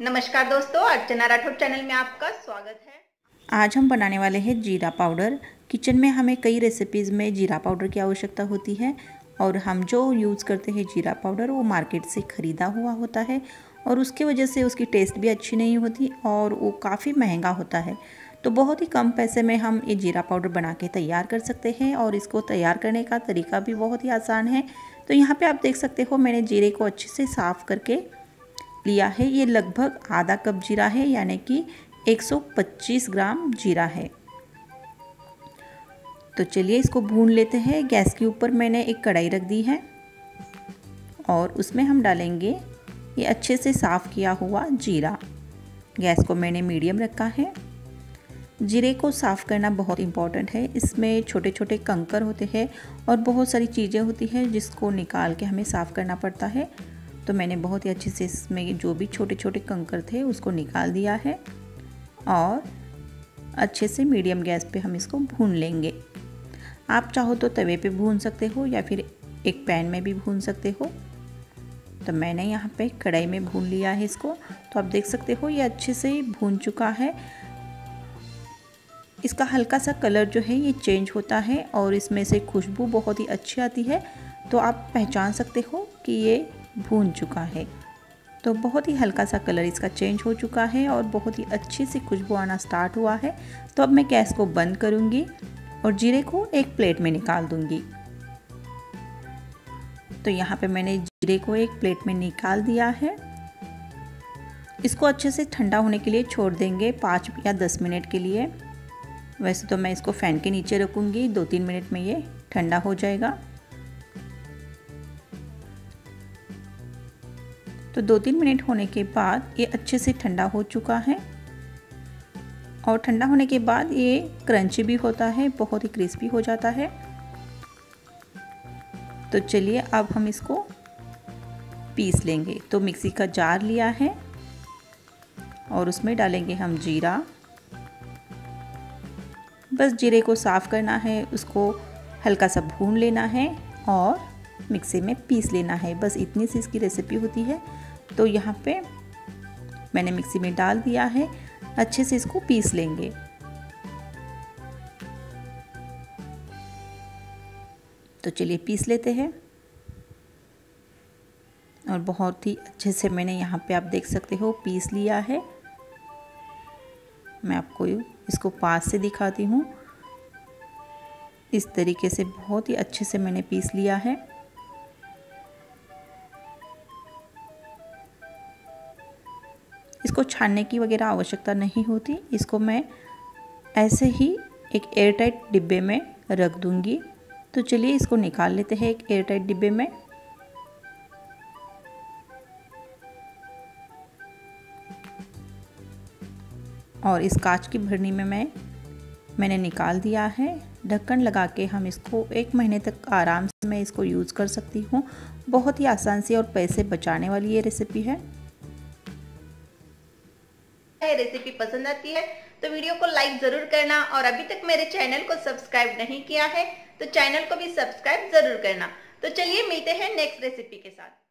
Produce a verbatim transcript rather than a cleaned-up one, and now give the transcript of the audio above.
नमस्कार दोस्तों, अर्चना राठूड चैनल में आपका स्वागत है। आज हम बनाने वाले हैं जीरा पाउडर। किचन में हमें कई रेसिपीज़ में जीरा पाउडर की आवश्यकता होती है और हम जो यूज़ करते हैं जीरा पाउडर वो मार्केट से ख़रीदा हुआ होता है और उसकी वजह से उसकी टेस्ट भी अच्छी नहीं होती और वो काफ़ी महंगा होता है। तो बहुत ही कम पैसे में हम ये जीरा पाउडर बना के तैयार कर सकते हैं और इसको तैयार करने का तरीका भी बहुत ही आसान है। तो यहाँ पे आप देख सकते हो मैंने जीरे को अच्छे से साफ़ करके लिया है। ये लगभग आधा कप जीरा है, यानी कि एक सौ पच्चीस ग्राम जीरा है। तो चलिए इसको भून लेते हैं। गैस के ऊपर मैंने एक कढ़ाई रख दी है और उसमें हम डालेंगे ये अच्छे से साफ़ किया हुआ जीरा। गैस को मैंने मीडियम रखा है। जीरे को साफ़ करना बहुत इम्पॉर्टेंट है। इसमें छोटे छोटे कंकर होते हैं और बहुत सारी चीज़ें होती हैं जिसको निकाल के हमें साफ़ करना पड़ता है। तो मैंने बहुत ही अच्छे से इसमें जो भी छोटे छोटे कंकर थे उसको निकाल दिया है और अच्छे से मीडियम गैस पे हम इसको भून लेंगे। आप चाहो तो तवे पे भून सकते हो या फिर एक पैन में भी भून सकते हो। तो मैंने यहाँ पे कढ़ाई में भून लिया है इसको। तो आप देख सकते हो ये अच्छे से भून चुका है। इसका हल्का सा कलर जो है ये चेंज होता है और इसमें से खुशबू बहुत ही अच्छी आती है। तो आप पहचान सकते हो कि ये भून चुका है। तो बहुत ही हल्का सा कलर इसका चेंज हो चुका है और बहुत ही अच्छे से खुशबू आना स्टार्ट हुआ है। तो अब मैं गैस को बंद करूँगी और जीरे को एक प्लेट में निकाल दूँगी। तो यहाँ पे मैंने जीरे को एक प्लेट में निकाल दिया है। इसको अच्छे से ठंडा होने के लिए छोड़ देंगे पाँच या दस मिनट के लिए। वैसे तो मैं इसको फ़ैन के नीचे रखूँगी, दो तीन मिनट में ये ठंडा हो जाएगा। तो दो तीन मिनट होने के बाद ये अच्छे से ठंडा हो चुका है और ठंडा होने के बाद ये क्रंची भी होता है, बहुत ही क्रिस्पी हो जाता है। तो चलिए अब हम इसको पीस लेंगे। तो मिक्सी का जार लिया है और उसमें डालेंगे हम जीरा। बस जीरे को साफ़ करना है, उसको हल्का सा भून लेना है और मिक्सी में पीस लेना है। बस इतनी सी इसकी रेसिपी होती है। तो यहाँ पे मैंने मिक्सी में डाल दिया है। अच्छे से इसको पीस लेंगे। तो चलिए पीस लेते हैं। और बहुत ही अच्छे से मैंने यहाँ पे आप देख सकते हो पीस लिया है। मैं आपको इसको पास से दिखाती हूँ। इस तरीके से बहुत ही अच्छे से मैंने पीस लिया है। इसको छानने की वगैरह आवश्यकता नहीं होती। इसको मैं ऐसे ही एक एयरटाइट डिब्बे में रख दूंगी। तो चलिए इसको निकाल लेते हैं एक एयरटाइट डिब्बे में। और इस कांच की भरनी में मैं मैंने निकाल दिया है। ढक्कन लगा के हम इसको एक महीने तक आराम से मैं इसको यूज़ कर सकती हूँ। बहुत ही आसान सी और पैसे बचाने वाली ये रेसिपी है। रेसिपी पसंद आती है तो वीडियो को लाइक जरूर करना और अभी तक मेरे चैनल को सब्सक्राइब नहीं किया है तो चैनल को भी सब्सक्राइब जरूर करना। तो चलिए मिलते हैं नेक्स्ट रेसिपी के साथ।